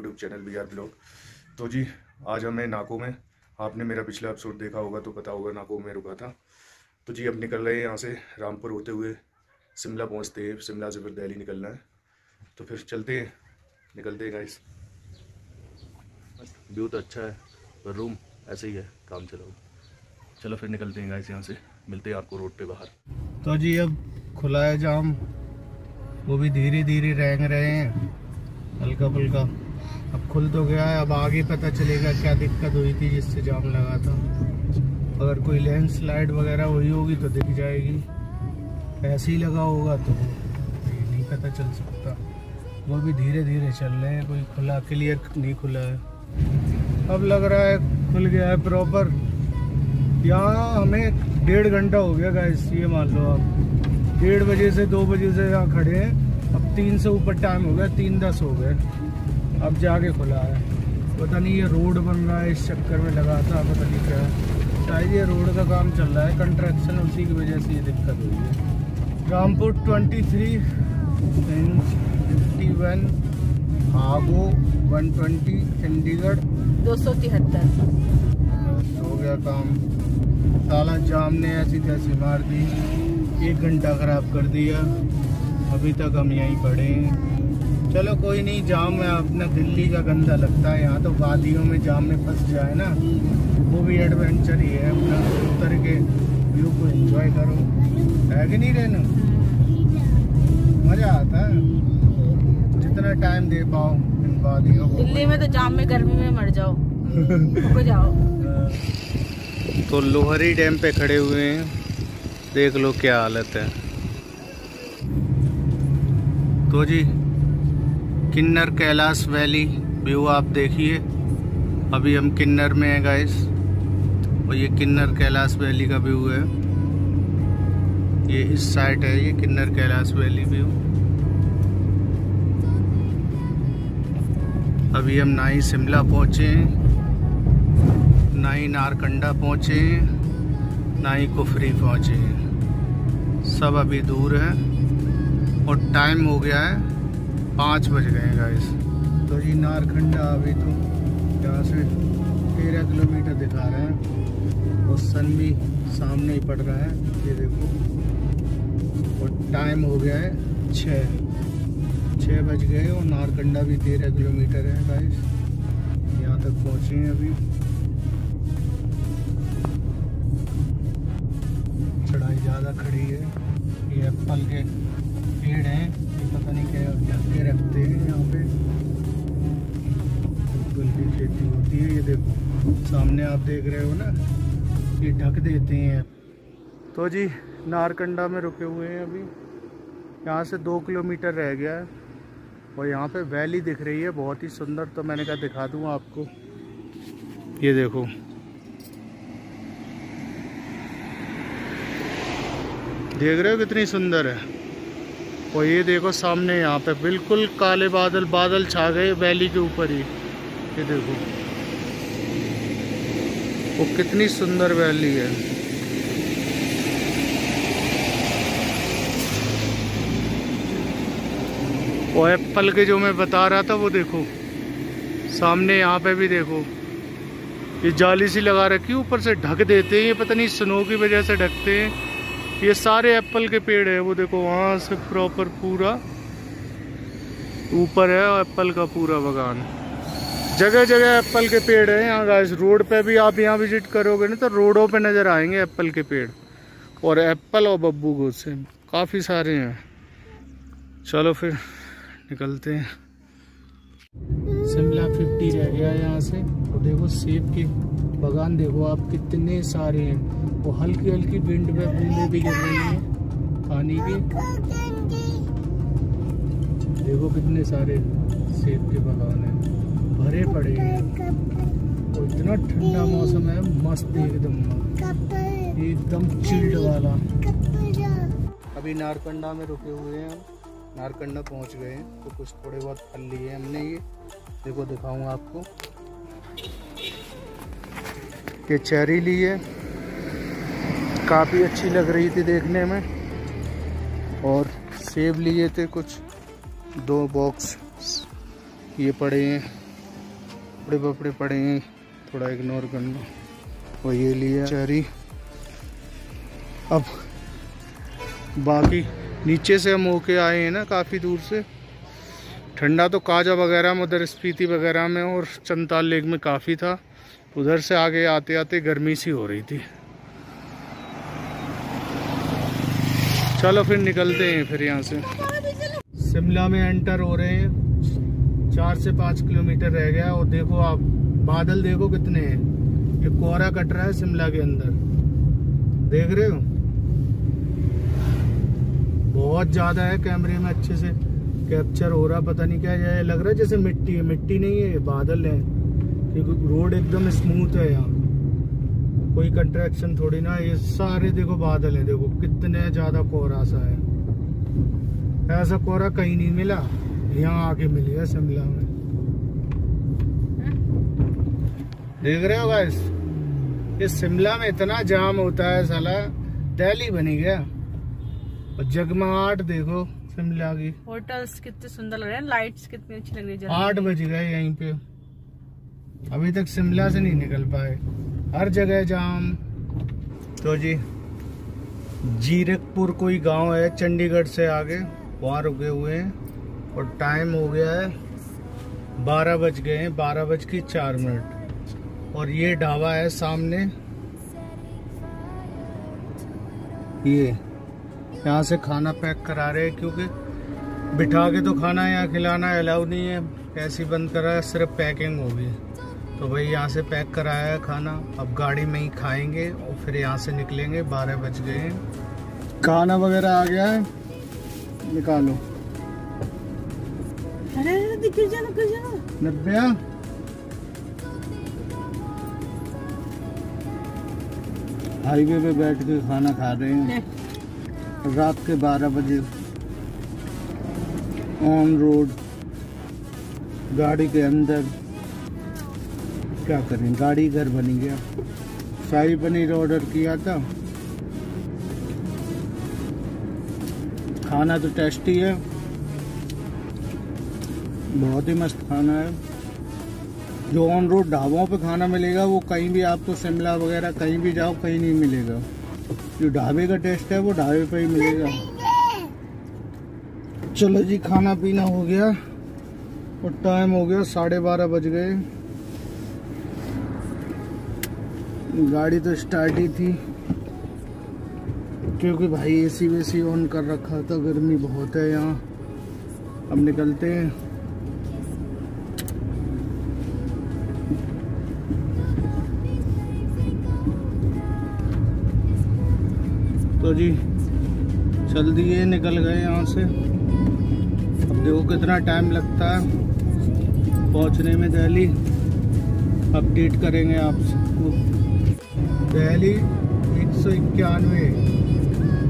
YouTube channel VR blog. तो जी आज हमें नाको में, आपने मेरा पिछला एपिसोड देखा होगा तो पता होगा नाको में रुका था। तो जी अब निकल रहे हैं यहाँ से, रामपुर होते हुए शिमला पहुँचते हैं, शिमला से फिर दिल्ली निकलना है। तो फिर चलते हैं, निकलते हैं गाइस। व्यू तो अच्छा है पर रूम ऐसे ही है, काम चलाओ। चलो फिर निकलते हैं गाइस यहाँ से, मिलते हैं आपको रोड पे बाहर। तो जी अब खुला है जाम, वो भी धीरे धीरे रेंग रहे हैं हल्का फुल्का। अब खुल तो गया है, अब आगे पता चलेगा क्या दिक्कत हुई थी जिससे जाम लगा था। अगर कोई लैंडस्लाइड वगैरह हुई होगी तो दिख जाएगी, ऐसे ही लगा होगा तो नहीं पता चल सकता। वो भी धीरे धीरे चल रहे हैं, कोई खुला क्लियर नहीं खुला है। अब लग रहा है खुल गया है प्रॉपर। यहाँ हमें 1.5 घंटा हो गया गाइस, ये मान लो आप 1:30 बजे से 2 बजे से यहाँ खड़े हैं। अब 3 से ऊपर टाइम हो गया, 3:10 हो गए अब जाके खुला है। पता नहीं ये रोड बन रहा है इस चक्कर में लगा था, पता नहीं क्या शायद ये रोड का काम चल रहा है कंस्ट्रक्शन, उसी की वजह से ये दिक्कत हुई है। रामपुर 23 51 हागो 120 चंडीगढ़ 273 हो गया काम। साला जाम ने ऐसी तैसी मार दी, 1 घंटा ख़राब कर दिया। अभी तक हम यहीं पड़े हैं। चलो कोई नहीं, जाम में अपना दिल्ली का गंदा लगता है। यहाँ तो वादियों में जाम में फंस जाए ना, वो भी एडवेंचर ही है अपना। उतर के व्यू को एंजॉय करो, है कि नहीं रहना, मज़ा आता है जितना टाइम दे पाओ इन वादियों को। दिल्ली में तो जाम में गर्मी में मर जाओ रुक जाओ। तो लोहरी डैम पे खड़े हुए हैं, देख लो क्या हालत है। तो जी किन्नर कैलाश वैली व्यू आप देखिए। अभी हम किन्नर में हैं गाइस, और ये किन्नर कैलाश वैली का व्यू है। ये इस साइड है, ये किन्नर कैलाश वैली व्यू। अभी हम नाई शिमला पहुँचे, नाई नारकंडा पहुँचे, नाई कुफरी पहुँचे, सब अभी दूर है। और टाइम हो गया है 5 बज गए गाइस। तो जी नारकंडा अभी तो यहाँ से 13 किलोमीटर दिखा रहे हैं, और सन भी सामने ही पड़ रहा है, ये देखो। और टाइम हो गया है 6 बज गए, और नारकंडा भी 13 किलोमीटर है गाइस। यहाँ तक पहुँचे हैं अभी, चढ़ाई ज़्यादा खड़ी है। ये एप्पल के पेड़ हैं, ये पता नहीं क्या ढक के रखते हैं यहाँ पे, एप्पल की खेती होती है। ये देखो सामने आप देख रहे हो ना, ये ढक देते हैं। तो जी नारकंडा में रुके हुए हैं अभी, यहाँ से 2 किलोमीटर रह गया है। और यहाँ पे वैली दिख रही है बहुत ही सुंदर, तो मैंने कहा दिखा दूँ आपको। ये देखो देख रहे हो कितनी सुंदर है। और ये देखो सामने यहाँ पे बिल्कुल काले बादल छा गए वैली के ऊपर ही, ये देखो वो कितनी सुंदर वैली है। और एप्पल के जो मैं बता रहा था वो देखो सामने, यहाँ पे भी देखो ये जाली सी लगा रखी, ऊपर से ढक देते हैं, ये पता नहीं स्नो की वजह से ढकते हैं। ये सारे एप्पल के पेड़ है, वो देखो वहाँ से प्रॉपर पूरा ऊपर है एप्पल का पूरा बगान। जगह जगह एप्पल के पेड़ है यहाँ गाइस। रोड पे भी आप यहाँ विजिट करोगे ना तो रोडों पर नज़र आएंगे एप्पल के पेड़, और एप्पल और बब्बू गोश काफ़ी सारे हैं। चलो फिर निकलते हैं। शिमला 50 रह गया यहाँ से, और तो देखो सेब के बगान देखो आप कितने सारे हैं। वो हल्की हल्की विंड में बूंदे भी गिर रही हैं पानी की, देखो कितने सारे सेब के बगान हैं भरे पड़े हैं। और इतना ठंडा मौसम है, मस्त एकदम चिल्ड वाला। अभी नारकंडा में रुके हुए हैं हम, नारकंडा पहुंच गए हैं। तो कुछ थोड़े बहुत फल लिए हमने, ये देखो दिखाऊंगा आपको। ये चेरी ली है, काफ़ी अच्छी लग रही थी देखने में। और सेब लिए थे कुछ, 2 बॉक्स ये पड़े हैं। कपड़े वपड़े पड़े हैं, थोड़ा इग्नोर करना। और ये लिया चरी। अब बाकी नीचे से हम होके आए हैं ना काफ़ी दूर से। ठंडा तो काजा वगैरह में, उधर स्पीति वगैरह में और चंताल लेक में काफ़ी था। उधर से आगे आते आते गर्मी सी हो रही थी। चलो फिर निकलते हैं फिर यहाँ से। शिमला में एंटर हो रहे हैं, 4 से 5 किलोमीटर रह गया। और देखो आप बादल देखो कितने हैं, ये कोहरा कट रहा है शिमला के अंदर, देख रहे हो? बहुत ज़्यादा है, कैमरे में अच्छे से कैप्चर हो रहा, पता नहीं क्या ये लग रहा है जैसे मिट्टी है। मिट्टी नहीं है, बादल है, क्योंकि रोड एकदम स्मूथ है यहाँ, कोई कंट्रैक्शन थोड़ी ना। ये सारे देखो बादल है, देखो कितने ज़्यादा कोहरा सा है। ऐसा कोहरा कहीं नहीं मिला, यहाँ आके मिली है शिमला में। देख रहे हो गाइस, इस शिमला में इतना जाम होता है, साला दिल्ली बनी गया। और जगमगाहट देखो शिमला की, होटल्स कितने सुंदर लग रहे हैं, लाइट्स कितनी अच्छी लग रही है। 8 बज गए यहीं पे, अभी तक शिमला से नहीं निकल पाए, हर जगह जाम। तो जी जीरकपुर कोई गांव है चंडीगढ़ से आगे, वहाँ रुके हुए हैं। और टाइम हो गया है 12 बज गए हैं, 12 बज के 4 मिनट। और ये ढाबा है सामने, ये यहाँ से खाना पैक करा रहे हैं, क्योंकि बिठा के तो खाना यहाँ खिलाना अलाउ नहीं है, ऐसी बंद करा है, सिर्फ पैकिंग होगी। तो भाई यहाँ से पैक कराया है खाना, अब गाड़ी में ही खाएंगे और फिर यहाँ से निकलेंगे। 12 बज गए, खाना वगैरह आ गया है, निकालो। अरे नब्बे हाईवे पे बैठ के खाना खा रहे हैं। रात के 12 बजे ऑन रोड, गाड़ी के अंदर क्या करें, गाड़ी घर बनी गया। शाही पनीर ऑर्डर किया था, खाना तो टेस्टी है, बहुत ही मस्त खाना है। जो ऑन रोड ढाबों पे खाना मिलेगा वो कहीं भी आपको शिमला वगैरह कहीं भी जाओ कहीं नहीं मिलेगा। जो ढाबे का टेस्ट है वो ढाबे पे ही मिलेगा। चलो जी खाना पीना हो गया और टाइम हो गया 12:30 बज गए। गाड़ी तो स्टार्ट ही थी, क्योंकि भाई एसी वेसी ऑन कर रखा था, गर्मी बहुत है यहाँ। अब निकलते हैं, तो जी चल दिए, निकल गए यहाँ से। अब देखो कितना टाइम लगता है पहुँचने में दिल्ली, अपडेट करेंगे आपको। दिल्ली 191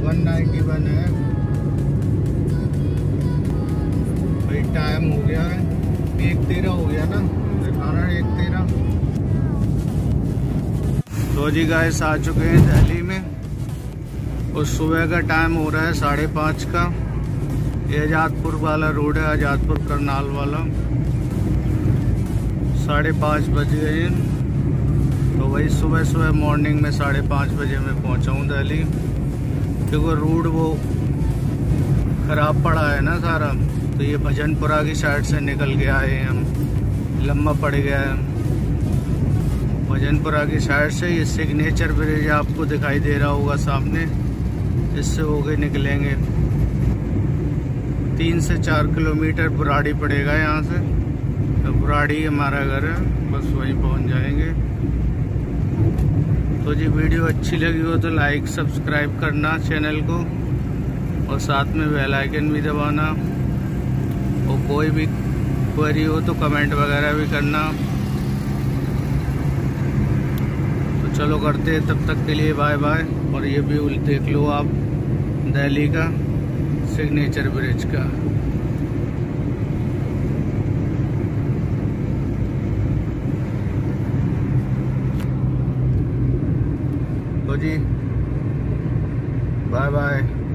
191 है भाई। टाइम हो गया है 1:13 हो गया ना, 1:13। तो जी गाइस आ चुके हैं दिल्ली में और सुबह का टाइम हो रहा है 5:30 का। ये आजादपुर वाला रोड है, आजादपुर करनाल वाला। 5:30 बज गए। तो वही सुबह सुबह मॉर्निंग में 5:30 बजे मैं पहुँचा हूँ दिल्ली, क्योंकि रोड वो ख़राब पड़ा है ना सारा। तो ये भजनपुरा की साइड से निकल के आए हैं हम, लम्बा पड़ गया है। भजनपुरा की साइड से ये सिग्नेचर ब्रिज आपको दिखाई दे रहा होगा सामने, इससे होके निकलेंगे। 3 से 4 किलोमीटर बुराड़ी पड़ेगा यहाँ से। तो बुराड़ी हमारा घर है, बस वहीं पहुँच जाएंगे। तो जी वीडियो अच्छी लगी हो तो लाइक सब्सक्राइब करना चैनल को, और साथ में बेल आइकन भी दबाना। और कोई भी क्वेरी हो तो कमेंट वगैरह भी करना। तो चलो करते हैं, तब तक के लिए बाय बाय। और ये व्यू देख लो आप दिल्ली का सिग्नेचर ब्रिज का। तो जी बाय बाय।